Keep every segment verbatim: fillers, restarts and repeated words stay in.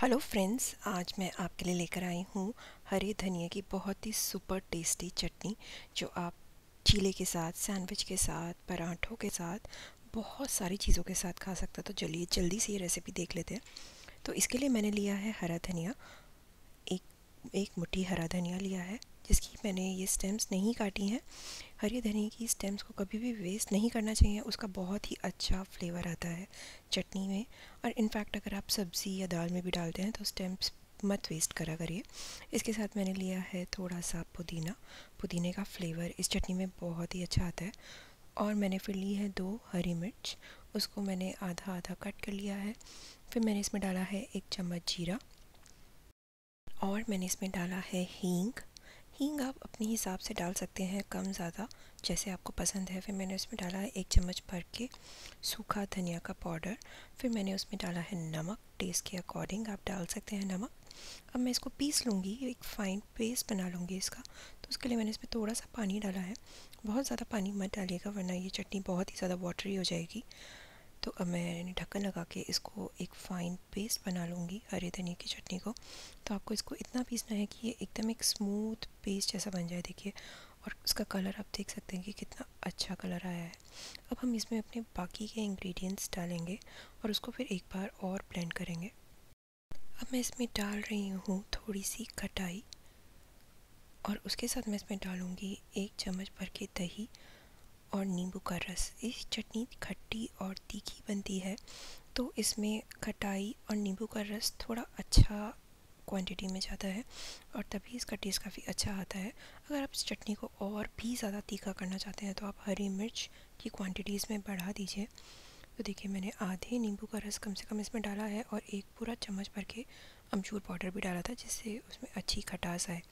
Hello friends, आज मैं आपके लिए लेकर आई हूँ हरे धनिया की बहुत ही सुपर टेस्टी चटनी जो आप चीले के साथ, सैंडविच के साथ, पराठों के साथ, बहुत सारी चीज़ों के साथ खा सकते हो। तो चलिए जल्दी से ये रेसिपी देख लेते हैं। तो इसके लिए मैंने लिया है हरा धनिया, एक एक मुट्ठी हरा धनिया लिया है जिसकी मैंने ये स्टेम्स नहीं काटी हैं। हरे धनिया की स्टेम्स को कभी भी वेस्ट नहीं करना चाहिए, उसका बहुत ही अच्छा फ्लेवर आता है चटनी में। और इनफैक्ट अगर आप सब्ज़ी या दाल में भी डालते हैं तो स्टेम्स मत वेस्ट करा करिए। इसके साथ मैंने लिया है थोड़ा सा पुदीना, पुदीने का फ्लेवर इस चटनी में बहुत ही अच्छा आता है। और मैंने फिर ली है दो हरी मिर्च, उसको मैंने आधा आधा कट कर लिया है। फिर मैंने इसमें डाला है एक चम्मच जीरा और मैंने इसमें डाला है हींग। हींग आप अपने हिसाब से डाल सकते हैं, कम ज़्यादा जैसे आपको पसंद है। फिर मैंने उसमें डाला है एक चम्मच भर के सूखा धनिया का पाउडर। फिर मैंने उसमें डाला है नमक, टेस्ट के अकॉर्डिंग आप डाल सकते हैं नमक। अब मैं इसको पीस लूँगी, एक फ़ाइन पेस्ट बना लूँगी इसका। तो उसके लिए मैंने इसमें थोड़ा सा पानी डाला है, बहुत ज़्यादा पानी मत डालिएगा वरना ये चटनी बहुत ही ज़्यादा वाटरी हो जाएगी। तो अब मैं ढक्कन लगा के इसको एक फ़ाइन पेस्ट बना लूँगी हरे धनिया की चटनी को। तो आपको इसको इतना पीसना है कि ये एकदम एक स्मूथ पेस्ट जैसा बन जाए, देखिए। और उसका कलर आप देख सकते हैं कि कितना अच्छा कलर आया है। अब हम इसमें अपने बाकी के इंग्रेडिएंट्स डालेंगे और उसको फिर एक बार और ब्लेंड करेंगे। अब मैं इसमें डाल रही हूँ थोड़ी सी खटाई और उसके साथ मैं इसमें डालूँगी एक चम्मच भर के दही और नींबू का रस। इस चटनी खट्टी और तीखी बनती है तो इसमें खटाई और नींबू का रस थोड़ा अच्छा क्वांटिटी में जाता है और तभी इसका टेस्ट काफ़ी अच्छा आता है। अगर आप इस चटनी को और भी ज़्यादा तीखा करना चाहते हैं तो आप हरी मिर्च की क्वांटिटीज़ में बढ़ा दीजिए। तो देखिए मैंने आधे नींबू का रस कम से कम इसमें डाला है और एक पूरा चम्मच भर के अमचूर पाउडर भी डाला था जिससे उसमें अच्छी खटास आए।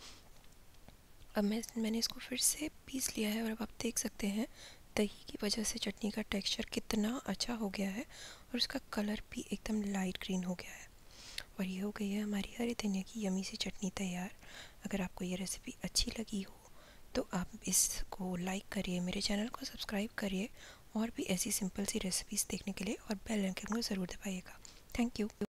अब मैं मैंने इसको फिर से पीस लिया है और अब आप देख सकते हैं दही की वजह से चटनी का टेक्सचर कितना अच्छा हो गया है और उसका कलर भी एकदम लाइट ग्रीन हो गया है। और ये हो गई है हमारी हरे धनिया की यमी सी चटनी तैयार। अगर आपको ये रेसिपी अच्छी लगी हो तो आप इसको लाइक करिए, मेरे चैनल को सब्सक्राइब करिए और भी ऐसी सिंपल सी रेसिपीज़ देखने के लिए, और बेल आइकन को ज़रूर दबाइएगा। Thank you.